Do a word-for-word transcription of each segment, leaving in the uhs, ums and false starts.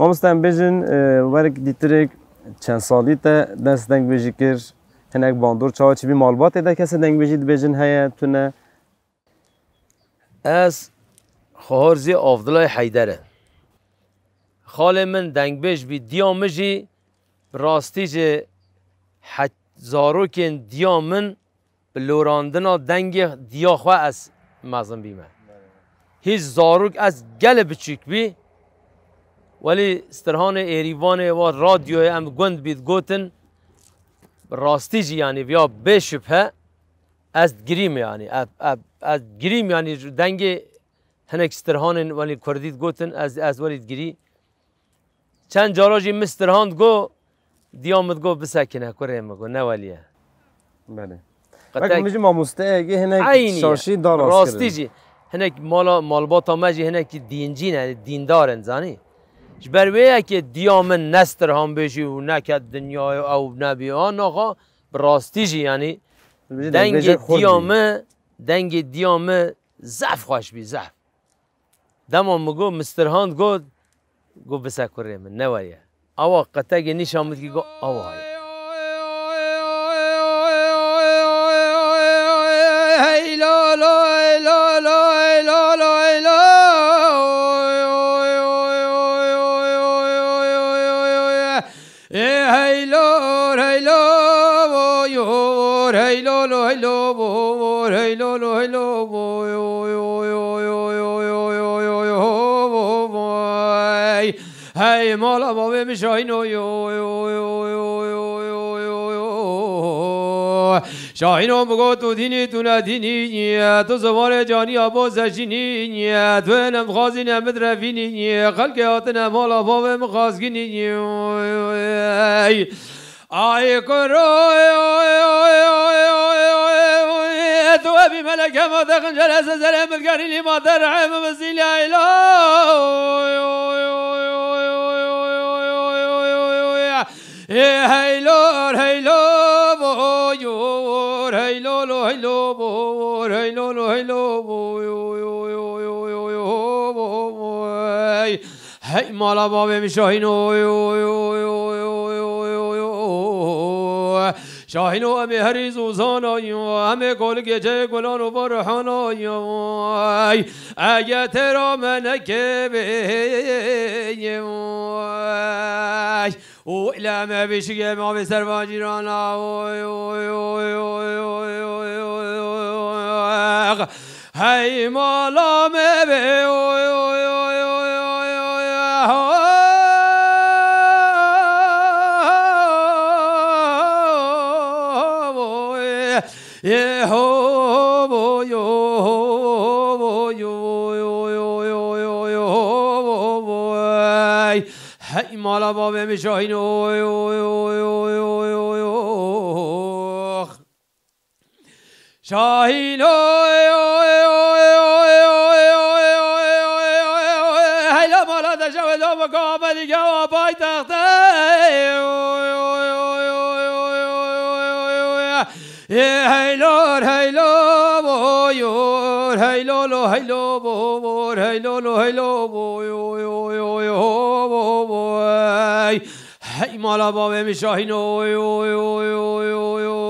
مامستان بیشتر ورق دیترک چند سالی تا دست دنگ بیشی کرد. هنگ باندور چه چی بی معلومات ایده کسی دنگ بیشید بیشتر هیچ تو نه. از خارزی آفدلای حیدره. خاله من دنگ بیش بی دیامجی راستیج حت زاروکن دیامن بلوراندنا دنگ دیاخوا از مازن بیم. هیچ زاروک از گل بچیک بی. ولی استرهان ایریوانه و رادیوی هم گند بید گوتن راستیجی یعنی یا بشبه از گریم یعنی از گریم یعنی دنگ هنک استرهان ولی کردید گوتن از از ولی گری چند جاراجی مسترهان گو دیامد گو بسکنه کریم گو نه ولیه بله وقتی میگم ماموسته که هنک شرشی داره راستیجی هنک مالا مالبات آماجی هنکی دینجی نه دیندارن زنی جبرویه که دیامن نستر هم بشی و نکد دنیای او نبیان آقا براستیجی یعنی دنگ دیامه دنگ دیامه زف خوش بی زف دمان مگو مسترهاند گو گو بسکره من نوریه اوا قطعه که نیش آمد که گو اوایه هی مالا بابه میشاینو یو یو یو یو یو شاینو بگو تو دینی تو ندینی تو زمان جانی آبازشینی تو نم خازی نمد رفینی خلق آتن مالا بابه مخازگینی آی کرای تو ابی ملک ما دخن جلس زلم الگری ما در عم مسیل ایلا هی لور هی لور هی لولو هی لور هی لولو هی لور هی مالا بابه میشاهینو شاهینو همه هری زوزانایی همه گل گچه گلان و برهانایی اگه ترا منکه بیایی و الا ما بیشگه ما به سروان جیرانا هی مالا مبه Yeah, ho bo yo, ho bo yo, yo yo yo yo yo, ho bo boy. Hey, mala babe mishahin, yo yo yo yo yo yo. Shahin, yo yo yo yo yo yo yo. Hey, la mala da shawed, la mala di gawa bay takta. هی لور هی لور یور هی لولو هی لور هی لولو هی لور یو یو یو یو هی مالا بابه میشاهینو یو یو یو یو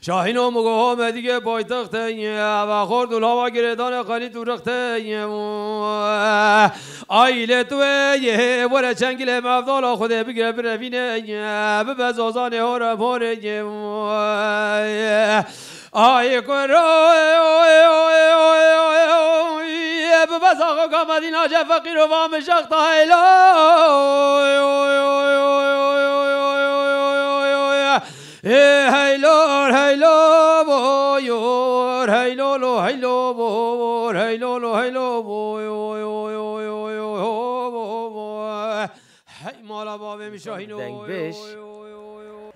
شاهینو مگو همه دیگه پایتخته و خورد و لاوا گردان خالی تو رخته آیله توه یه وره چنگیل مفضالا خوده بگره بروینه ببز آزانه ها رو پاره آی کرای ببز آقا کامدین آجه فقیر و وام شخت هیلور هیلو یور هیلولو هیلو بور هیلولو هیلو بو هی مالا بابه میشاهینو دنگ بش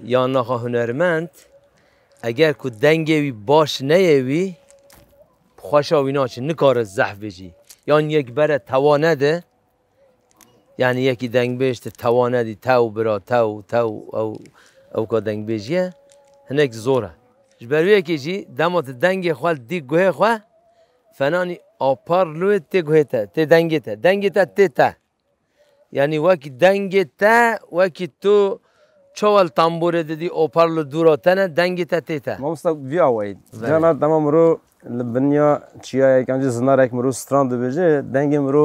یا نخا هنرمند اگر که دنگوی باش نیوی خوشاوی ناچه نکار زحف بجی یعنی یک بره توانده یعنی یکی دنگ بشت تواندی تو برا تو تو او او که دنگ بیجیه هنگ زوره جبرویه که جی دمات دنگ خوال دی گوه خواه فنانی آپار لوی تی گوه تا تی دنگی تا دنگی تا تی تا یعنی وکی دنگ تا وکی تو چوال تنبوره دیدی اوپرلو دوراتنه دنگ تا تیتا ما مستق وی آوید جانا تمام رو لبنیا چیای کمچه زنار یک مرو ستراند بجه دنگ مرو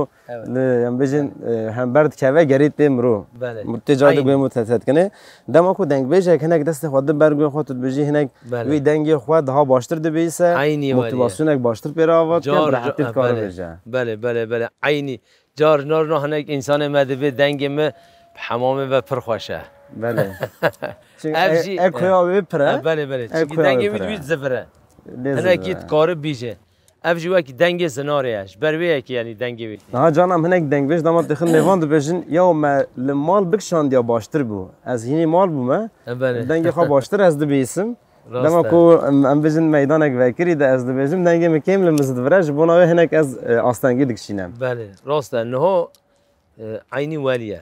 هم بجن هم برد که و گرید بیم رو متجاده گوی متحدد کنه دم آکو دنگ بجه هنگ دست خود برگوی خود بجی هنگ وی دنگ خود ها باشتر ده بیسه متواسونک باشتر پیره آواد کن راحتیت کار بجه بله بله بله عینی جار نار نه هنگ انسان مدبه دنگ ما حمام و پرخوشه بله اکویابی پره بله بله چون دنگ میدوید زفره هناك كارب بيجي، أفجي واقي دنجة سيناريش، برويك يعني دنجة بيجي. ها جانم هناك دنجة، دام تدخل نيفان تبجين يوم المال بكشان ديا باشتر بو، از هني مال بو ما، دنجة خا باشتر از دبيسم، دام كو أم بجين ميدانك فكري ده از دبيسم دنجة مكمل مزدفرش بونا هناك از أستانجي دكشينم. بله، راسته إنه عيني والية،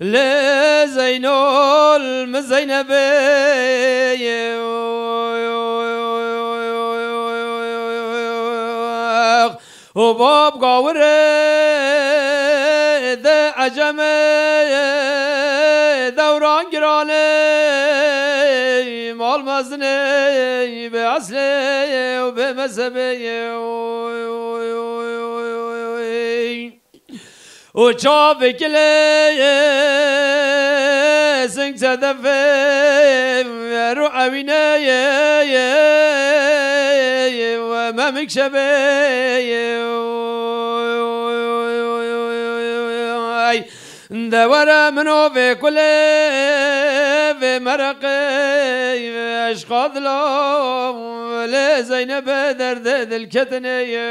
لزينول مزينب وباب قاور ذا عجم دوران جراني مال مزني بعسلي وبمسبي وشافي كلية سنك سدفي روح ويناية وما مكشبي دوار منو في كلية في مرقي أشخاض لهم لزينب درد الكتنية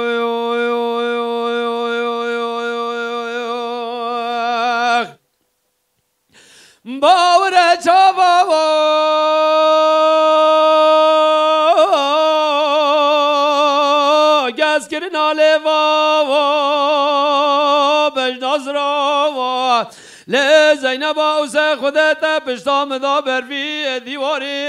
باور چاوا لزينب اوس خودتا پشتام دا بروی دیواری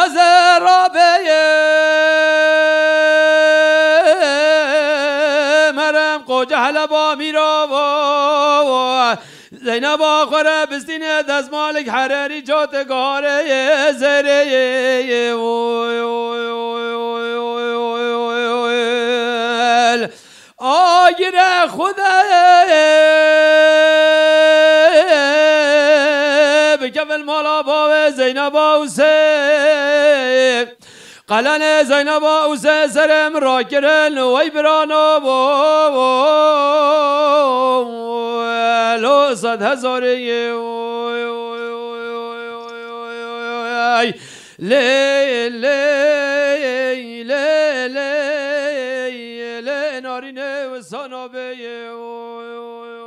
از رابه مرم قوجه حلبا میرا زينب آخره بستینه دست مالک حراری جاتگاره زره آگیره خدا بکفل مالا باو زینب آوسه قلن زینب آوسه سرم را کرن وی برانا باو لو صد هزاره لی لی